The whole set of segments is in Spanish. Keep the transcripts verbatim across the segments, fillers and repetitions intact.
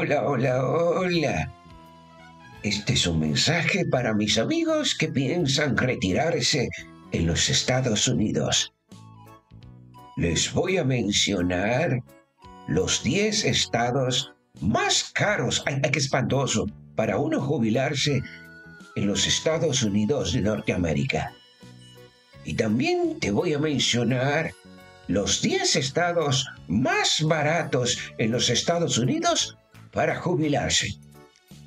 Hola, hola, hola. Este es un mensaje para mis amigos que piensan retirarse en los Estados Unidos. Les voy a mencionar los diez estados más caros, ¡ay, qué espantoso!, para uno jubilarse en los Estados Unidos de Norteamérica. Y también te voy a mencionar los diez estados más baratos en los Estados Unidos para jubilarse.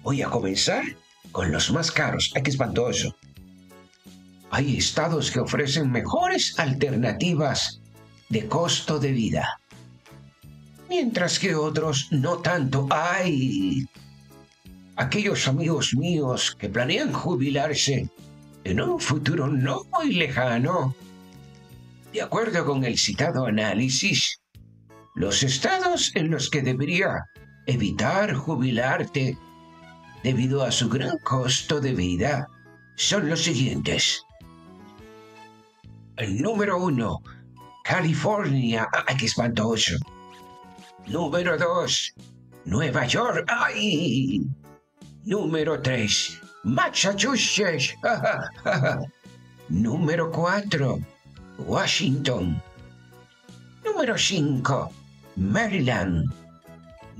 Voy a comenzar con los más caros. ¡Ay, qué espantoso! Hay estados que ofrecen mejores alternativas de costo de vida, mientras que otros no tanto. ¡Ay! Aquellos amigos míos que planean jubilarse en un futuro no muy lejano. De acuerdo con el citado análisis, los estados en los que debería evitar jubilarte debido a su gran costo de vida son los siguientes. El número uno, California. ¡Ay, qué espantoso! Número dos, Nueva York. ¡Ay! Número tres, Massachusetts. Número cuatro, Washington. Número cinco, Maryland.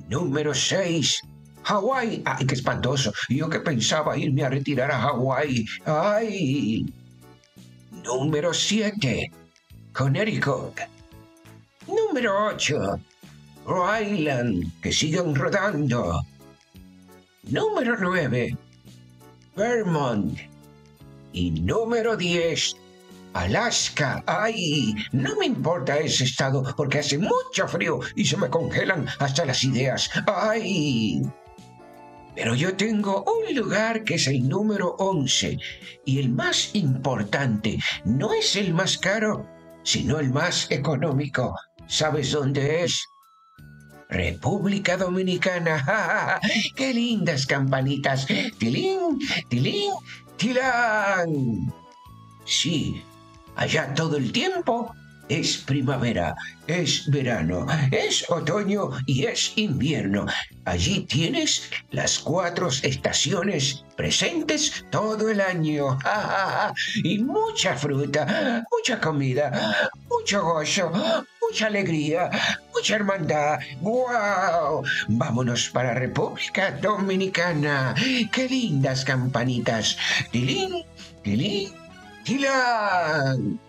Número seis, Hawái. ¡Ay, qué espantoso! Yo que pensaba irme a retirar a Hawái. ¡Ay! Número siete, Connecticut. Número ocho, Rhode Island, que siguen rodando. Número nueve, Vermont. Y número diez, Alaska. ¡Ay! No me importa ese estado porque hace mucho frío y se me congelan hasta las ideas. ¡Ay! Pero yo tengo un lugar que es el número once y el más importante. No es el más caro, sino el más económico. ¿Sabes dónde es? República Dominicana. ¡Ja, ja! ¡Qué lindas campanitas! ¡Tilín, tilín, tilán! Sí, allá todo el tiempo es primavera, es verano, es otoño y es invierno. Allí tienes las cuatro estaciones presentes todo el año. ¡Ja, ja, ja! Y mucha fruta, mucha comida, mucho gozo, mucha alegría, mucha hermandad. ¡Wow! Vámonos para República Dominicana. ¡Qué lindas campanitas! ¡Tilín, tilín, tilán!